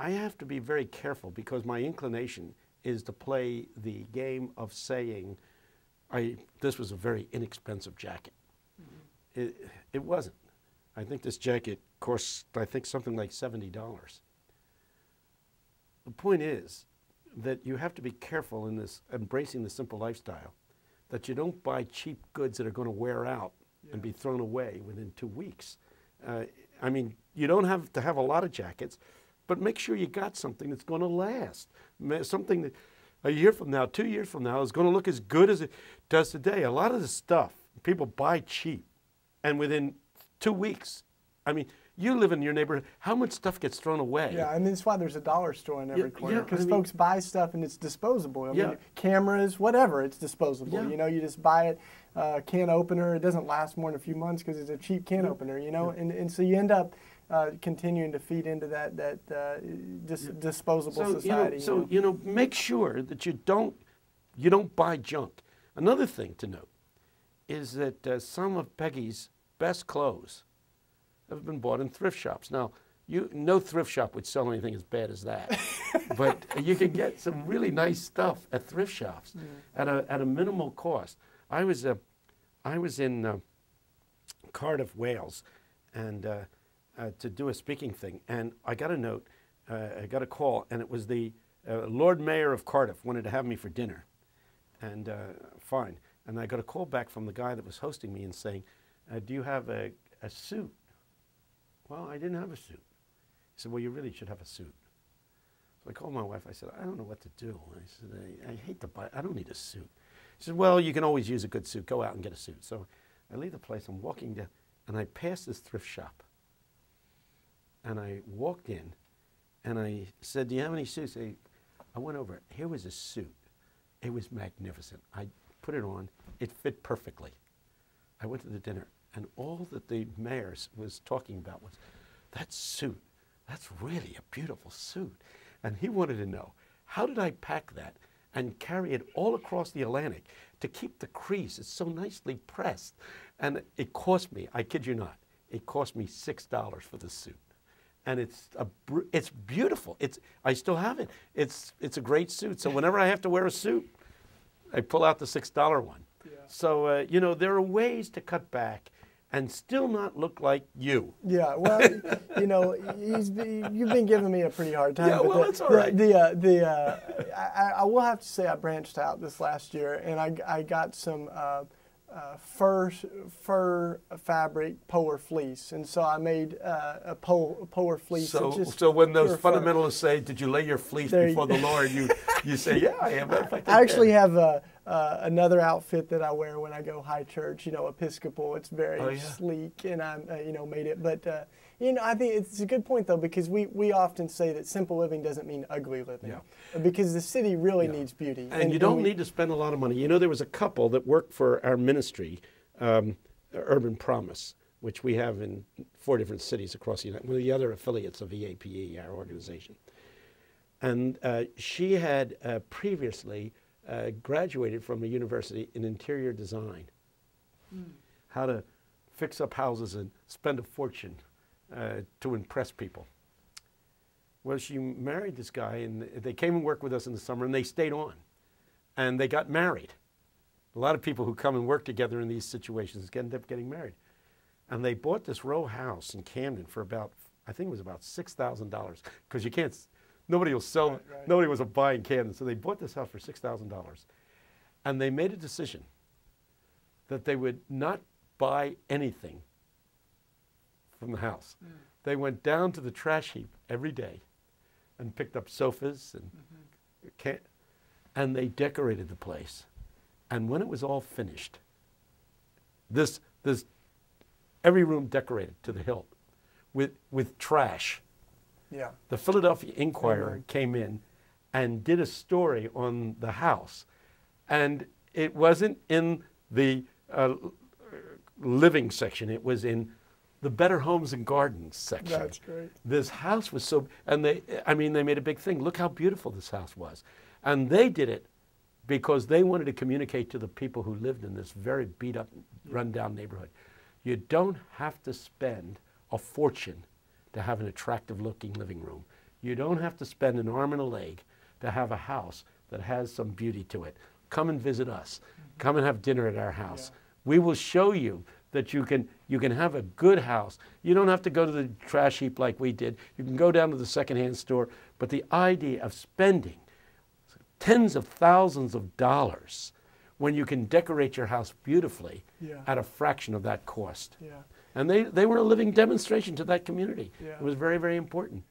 I have to be very careful because my inclination is to play the game of saying, this was a very inexpensive jacket. Mm-hmm. It wasn't. I think this jacket cost, I think, something like $70. The point is that you have to be careful in this embracing the simple lifestyle, that you don't buy cheap goods that are going to wear out and be thrown away within 2 weeks. I mean, you don't have to have a lot of jackets, but make sure you got something that's going to last, something that a year from now, 2 years from now, is going to look as good as it does today. A lot of the stuff people buy cheap, and within 2 weeks, I mean, you live in your neighborhood. How much stuff gets thrown away? Yeah, I mean, that's why there's a dollar store in every corner, because folks buy stuff and it's disposable. I mean, cameras, whatever, it's disposable. Yeah. You know, you just buy it, can opener. It doesn't last more than a few months because it's a cheap can opener, you know, and so you end up continuing to feed into that disposable society. You know, make sure that you don't buy junk. Another thing to note is that some of Peggy's best clothes have been bought in thrift shops. Now, no thrift shop would sell anything as bad as that, but you can get some really nice stuff at thrift shops at a minimal cost. I was in Cardiff, Wales, and to do a speaking thing, and I got a note, I got a call, and it was the Lord Mayor of Cardiff wanted to have me for dinner, and fine. And I got a call back from the guy that was hosting me and saying, do you have a suit? Well, I didn't have a suit. He said, well, you really should have a suit. So I called my wife. I said, I don't know what to do. I said, I hate to buy, I don't need a suit. She said, well, you can always use a good suit. Go out and get a suit. So I leave the place. I'm walking down, and I pass this thrift shop. And I walked in, and I said, do you have any suits? I went over. Here was a suit. It was magnificent. I put it on. It fit perfectly. I went to the dinner. And all that the mayor was talking about was, that suit, that's really a beautiful suit. And he wanted to know, how did I pack that and carry it all across the Atlantic to keep the crease? It's so nicely pressed. And it cost me, I kid you not, it cost me $6 for the suit. And it's beautiful. I still have it. It's a great suit. So whenever I have to wear a suit, I pull out the $6 one. Yeah. So, you know, there are ways to cut back and still not look like you. Yeah, well, you know, you've been giving me a pretty hard time. Yeah, well, that's all right. I will have to say I branched out this last year, and I got some fur fabric polar fleece, and so I made a polar fleece. So when those fundamentalists say, did you lay your fleece before the Lord, you say, yeah, I am. I actually have another outfit that I wear when I go high church, you know, Episcopal. It's very sleek, and I, you know, made it. But, you know, I think it's a good point, though, because we often say that simple living doesn't mean ugly living, because the city really needs beauty. And you don't need to spend a lot of money. You know, there was a couple that worked for our ministry, Urban Promise, which we have in 4 different cities across the United States, one of the other affiliates of EAPE, our organization. And she had previously graduated from a university in interior design, how to fix up houses and spend a fortune to impress people. Well, she married this guy, and they came and worked with us in the summer, and they stayed on, and they got married. A lot of people who come and work together in these situations end up getting married. And they bought this row house in Camden for about, I think it was about $6,000, because you can't, nobody will sell, nobody was buying Camden. So they bought this house for $6,000. And they made a decision that they would not buy anything from the house. Mm. They went down to the trash heap every day and picked up sofas and, and they decorated the place. And when it was all finished, every room decorated to the hilt with trash. Yeah. The Philadelphia Inquirer came in and did a story on the house, and it wasn't in the living section. It was in the Better Homes and Gardens section. That's great. This house was so, and they made a big thing. Look how beautiful this house was, and they did it because they wanted to communicate to the people who lived in this very beat up, run-down neighborhood. You don't have to spend a fortune to have an attractive looking living room. You don't have to spend an arm and a leg to have a house that has some beauty to it. Come and visit us. Come and have dinner at our house. Yeah. We will show you that you can have a good house. You don't have to go to the trash heap like we did. You can go down to the secondhand store. But the idea of spending tens of thousands of dollars when you can decorate your house beautifully at a fraction of that cost. Yeah. And they were a living demonstration to that community. Yeah. It was very, very important.